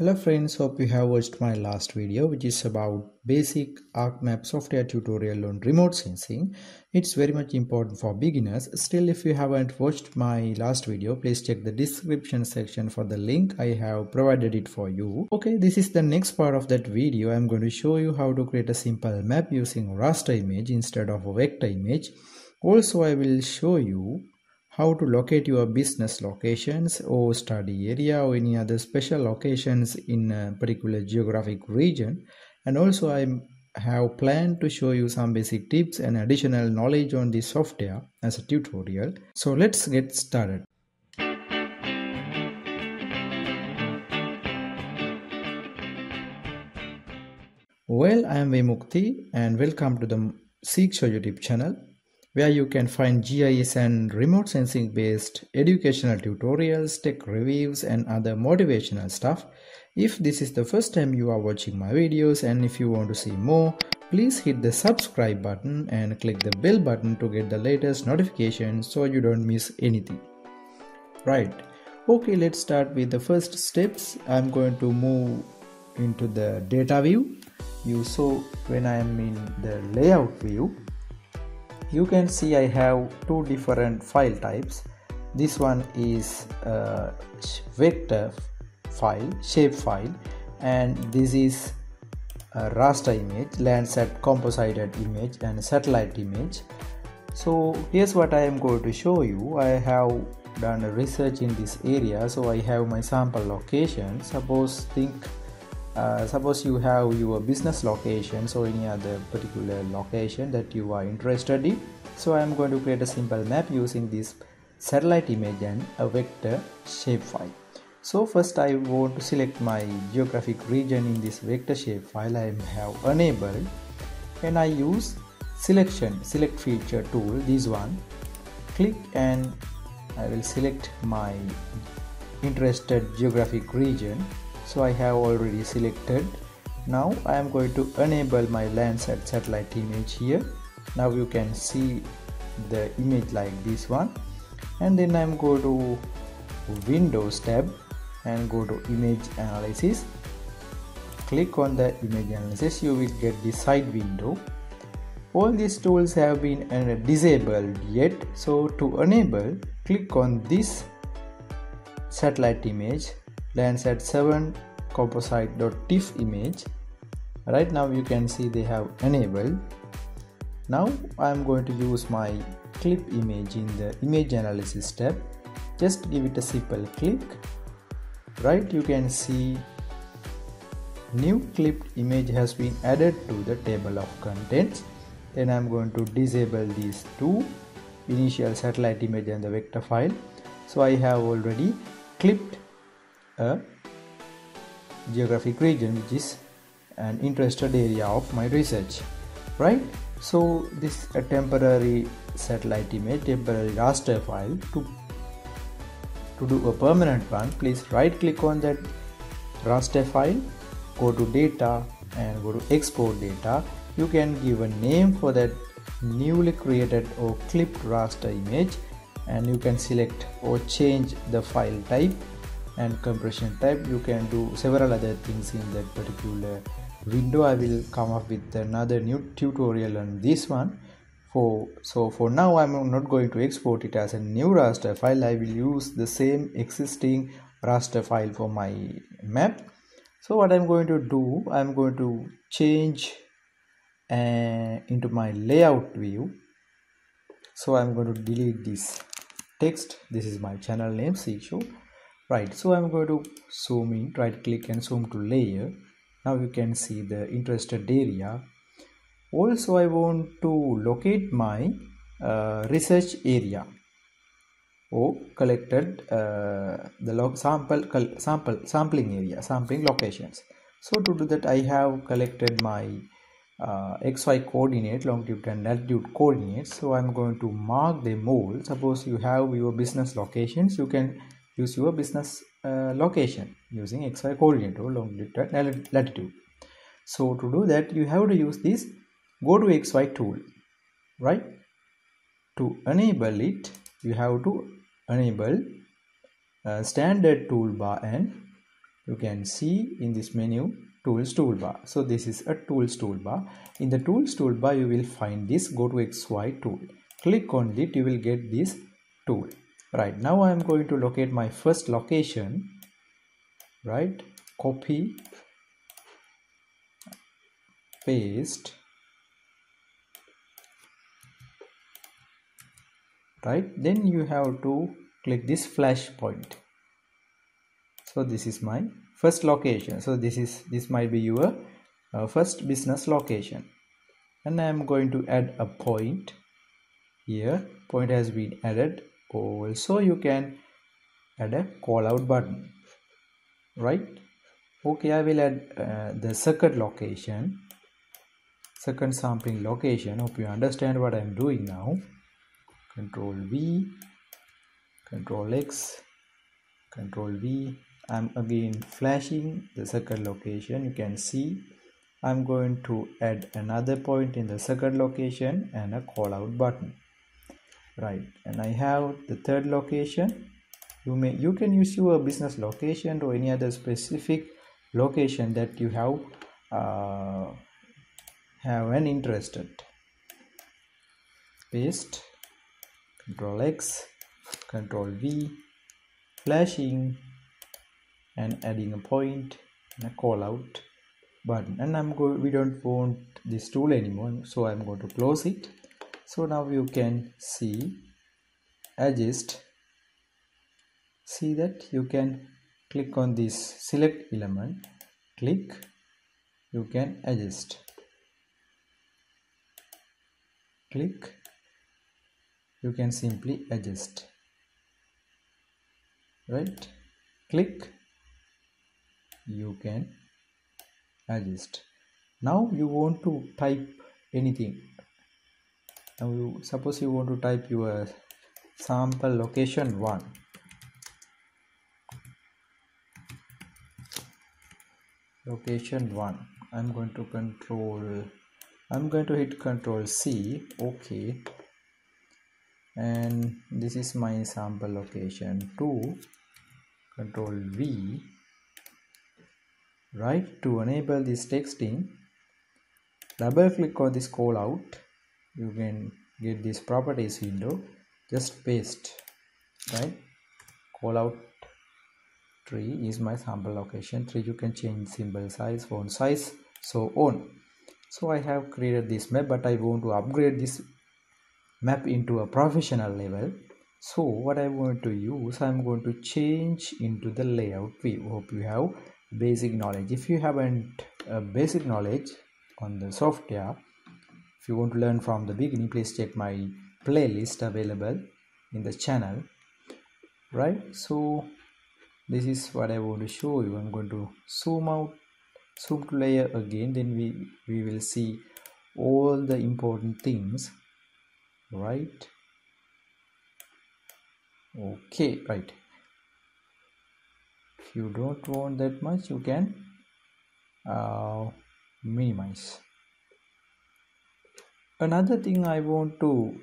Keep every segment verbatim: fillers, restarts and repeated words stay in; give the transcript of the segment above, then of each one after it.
Hello friends, hope you have watched my last video which is about basic ArcMap software tutorial on remote sensing. It's very much important for beginners. Still, if you haven't watched my last video, please check the description section for the link. I have provided it for you. Okay, this is the next part of that video. I'm going to show you how to create a simple map using raster image instead of a vector image. Also, I will show you how to locate your business locations or study area or any other special locations in a particular geographic region, and also I have planned to show you some basic tips and additional knowledge on this software as a tutorial. So let's get started. Well, I am Vimukti and welcome to the Seek Show YouTube channel, where you can find G I S and remote sensing based educational tutorials, tech reviews and other motivational stuff. If this is the first time you are watching my videos and if you want to see more, please hit the subscribe button and click the bell button to get the latest notifications so you don't miss anything. Right, okay, let's start with the first steps. I'm going to move into the data view. You saw when I am in the layout view, you can see I have two different file types. This one is a vector file, shape file, and this is a raster image, Landsat composited image and satellite image. So here's what I am going to show you. I have done a research in this area, so I have my sample location. Suppose think Uh, suppose you have your business location or any other particular location that you are interested in. So I am going to create a simple map using this satellite image and a vector shapefile. So first I want to select my geographic region in this vector shapefile. I have enabled and I use selection select feature tool, this one. Click and I will select my interested geographic region. So I have already selected. Now I am going to enable my Landsat satellite image here. Now you can see the image like this one, and then I am going to Windows tab and go to image analysis. Click on the image analysis, you will get the side window. All these tools have been disabled yet, so to enable, click on this satellite image Landsat seven composite.tif image. Right now you can see they have enabled. Now I am going to use my clip image in the image analysis tab. Just give it a simple click. Right, you can see new clipped image has been added to the table of contents. Then I am going to disable these two, initial satellite image and the vector file. So I have already clipped a geographic region which is an interested area of my research. Right, so this is a temporary satellite image, temporary raster file. To to do a permanent one, please right click on that raster file, go to data and go to export data. You can give a name for that newly created or clipped raster image, and you can select or change the file type and compression type. You can do several other things in that particular window. I will come up with another new tutorial on this one. For so for now I'm not going to export it as a new raster file. I will use the same existing raster file for my map. So what I'm going to do, I'm going to change uh, into my layout view. So I'm going to delete this text. This is my channel name, Seek Show. Right, so I'm going to zoom in, right click and zoom to layer. Now you can see the interested area. Also I want to locate my uh, research area or collected uh, the log sample sample sampling area, sampling locations. So to do that, I have collected my uh, X Y coordinate, longitude and latitude coordinates. So I'm going to mark them all. Suppose you have your business locations, you can use your business uh, location using X Y coordinate or longitude and latitude. So to do that, you have to use this go to X Y tool. Right, to enable it, you have to enable uh, standard toolbar and you can see in this menu, tools toolbar. So this is a tools toolbar. In the tools toolbar, you will find this go to X Y tool. Click on it, you will get this tool. Right now I am going to locate my first location. Right, copy, paste. Right, then you have to click this flash point. So this is my first location. So this is this might be your uh, first business location, and I am going to add a point here. Point has been added. Also you can add a call out button, right? Okay, I will add uh, the second location, second sampling location. Hope you understand what I am doing now. Control V, Control X, Control V. I'm again flashing the second location. You can see I'm going to add another point in the second location and a call out button. Right, and I have the third location. You may you can use your business location or any other specific location that you have uh, have an interest in. Paste. Control X, Control V, flashing and adding a point and a call out button. And I'm going, we don't want this tool anymore, so I'm going to close it. So now you can see, adjust, see that you can click on this select element, click, you can adjust, click. You can simply adjust, right? Click, you can adjust. Now you want to type anything. Now you, suppose you want to type your sample location one. Location one. I'm going to control. I'm going to hit Control C. Okay. And this is my sample location two. Control V, right? To enable this texting, double click on this call out, you can get this properties window. Just paste, right? Call out three is my sample location three. You can change symbol size, font size, so on. So I have created this map, but I want to upgrade this map into a professional level. So what I want to use, I'm going to change into the layout view. Hope you have basic knowledge. If you haven't uh, basic knowledge on the software, if you want to learn from the beginning, please check my playlist available in the channel. Right, so this is what I want to show you. I'm going to zoom out, zoom to layer again, then we we will see all the important things. Right, okay, right. If you don't want that much, you can uh, minimize. Another thing I want to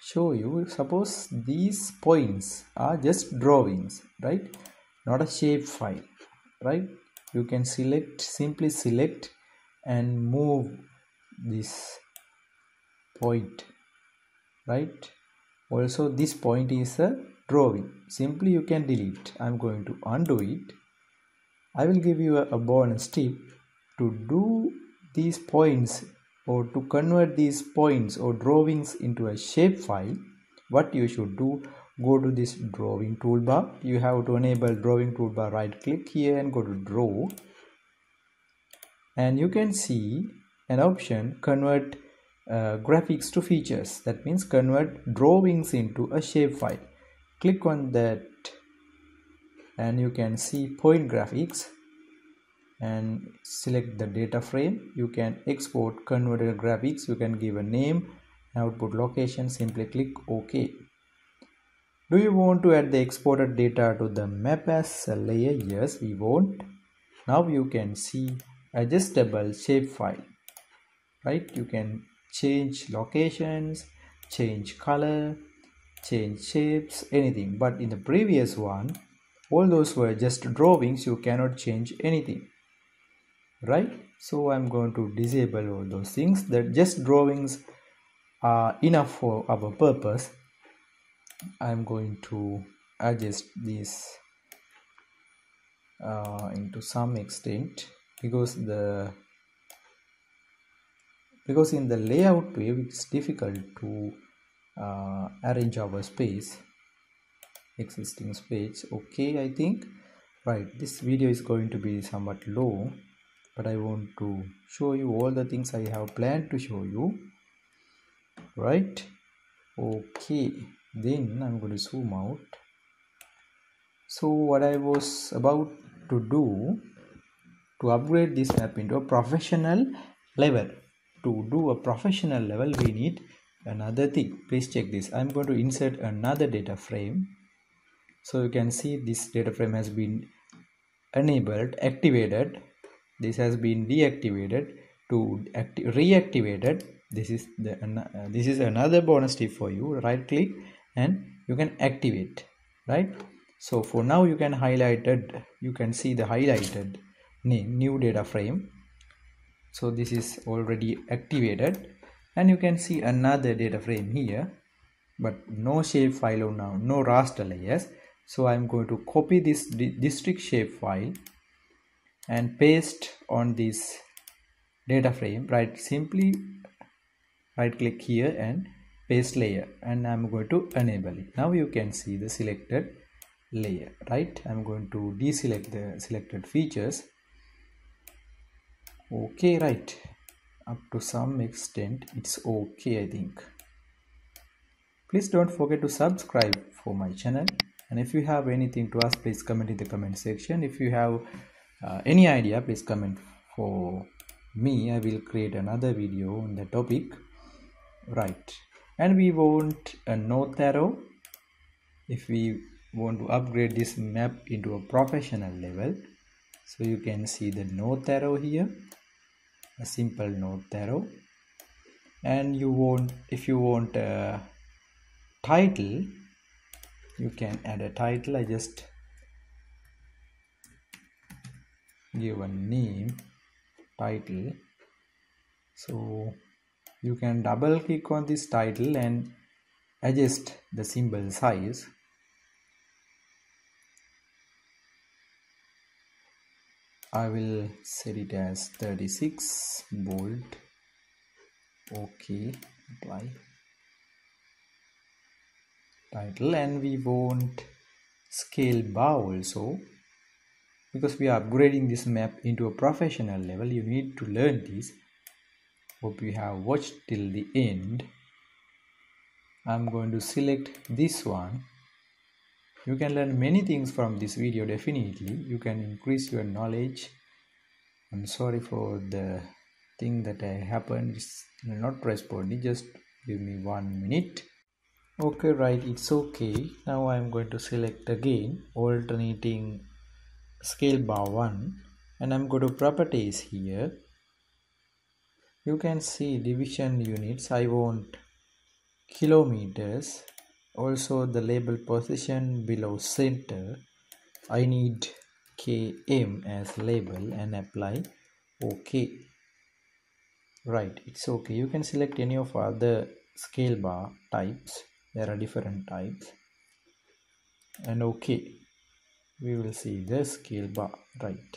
show you, suppose these points are just drawings, right? Not a shape file, right? You can select, simply select and move this point. Right, also this point is a drawing, simply you can delete. I'm going to undo it. I will give you a, a bonus tip to do these points or to convert these points or drawings into a shape file. What you should do, go to this drawing toolbar. You have to enable drawing toolbar, right click here and go to draw, and you can see an option convert Uh, graphics to features. That means convert drawings into a shapefile. Click on that and you can see point graphics, and select the data frame. You can export converted graphics. You can give a name, output location, simply click OK. Do you want to add the exported data to the map as a layer? Yes, we want. Now you can see adjustable shapefile, right? You can change locations, change color, change shapes, anything. But in the previous one, all those were just drawings, you cannot change anything, right? So I'm going to disable all those things. That just drawings are enough for our purpose. I'm going to adjust this uh, into some extent, because the because in the layout view it's difficult to uh, arrange our space, existing space. Okay, I think right, this video is going to be somewhat low, but I want to show you all the things I have planned to show you, right? Okay, then I'm going to zoom out. So what I was about to do, to upgrade this map into a professional level, to do a professional level we need another thing. Please check this. I'm going to insert another data frame. So you can see this data frame has been enabled, activated. This has been deactivated to reactivated. This is the uh, this is another bonus tip for you. Right click and you can activate, right? So for now you can highlight it. You can see the highlighted name, new data frame. So this is already activated, and you can see another data frame here, but no shape file now, no raster layers. So I'm going to copy this district shape file and paste on this data frame. Right, simply right click here and paste layer, and I'm going to enable it. Now you can see the selected layer, right? I'm going to deselect the selected features. Okay, right, up to some extent it's okay, I think. Please don't forget to subscribe for my channel, and if you have anything to ask, please comment in the comment section. If you have Uh, any idea, please comment for me. I will create another video on the topic, right? And we want a north arrow if we want to upgrade this map into a professional level. So you can see the north arrow here, a simple north arrow. And you want, if you want a title, you can add a title. I just give a name, title. So you can double click on this title and adjust the symbol size. I will set it as thirty-six bold. Okay, apply title. And we want scale bar also, because we are upgrading this map into a professional level. You need to learn this. Hope you have watched till the end. I'm going to select this one. You can learn many things from this video, definitely. You can increase your knowledge. I'm sorry for the thing that happened. It's not responding. Just give me one minute. Okay, right, it's okay. Now I'm going to select again, alternating scale bar one, and I'm going to properties here. You can see division units. I want kilometers. Also the label position below center. I need K M as label and apply. Okay, right, it's okay. You can select any of other scale bar types. There are different types. And okay, we will see the scale bar, right?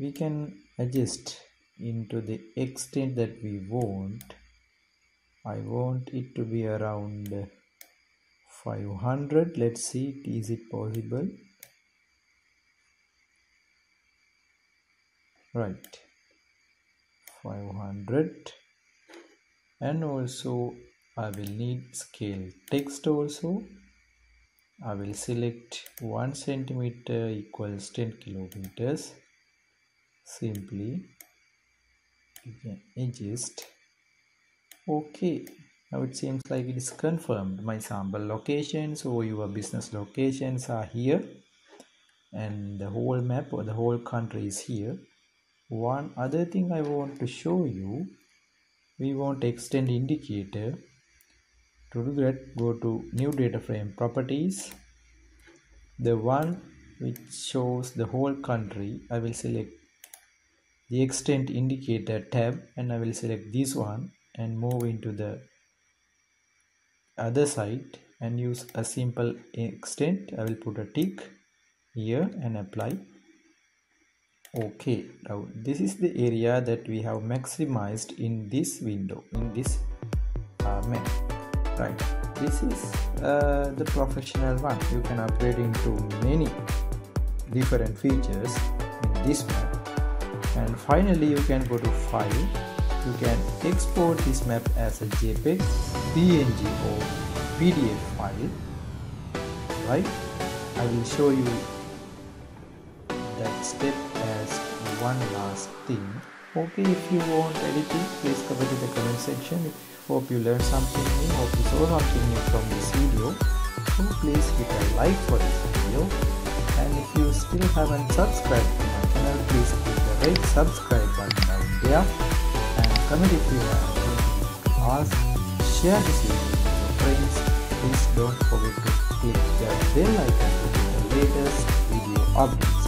We can adjust into the extent that we want. I want it to be around five hundred. Let's see, is it possible? Right, five hundred. And also I will need scale text also. I will select one centimeter equals ten kilometers. Simply you can adjust. Okay, now it seems like it is confirmed. My sample locations or your business locations are here, and the whole map or the whole country is here. One other thing I want to show you, we want extend indicator. To do that, go to new data frame properties, the one which shows the whole country, I will select the extent indicator tab and I will select this one and move into the other side and use a simple extent. I will put a tick here and apply. Okay, now this is the area that we have maximized in this window, in this uh, map, right? This is uh, the professional one. You can upgrade into many different features in this map. And finally, you can go to file. You can export this map as a JPEG, P N G or P D F file, right? I will show you that step as one last thing. Okay, if you want anything, please comment in the comment section. Hope you learned something new, hope you saw something new from this video. So please hit a like for this video. And if you still haven't subscribed to my channel, please hit the red subscribe button out there. And comment if you have anything to ask. Share this video with your friends. Please don't forget to click the bell icon to get the latest video updates.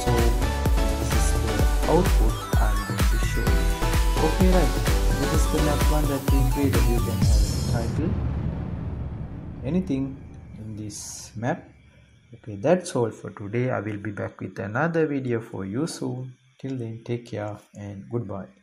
So this is the output I'm going to show you. Okay, right. This is the map one that we created. You can have a title, anything in this map. Okay, that's all for today. I will be back with another video for you soon. Till then, take care and goodbye.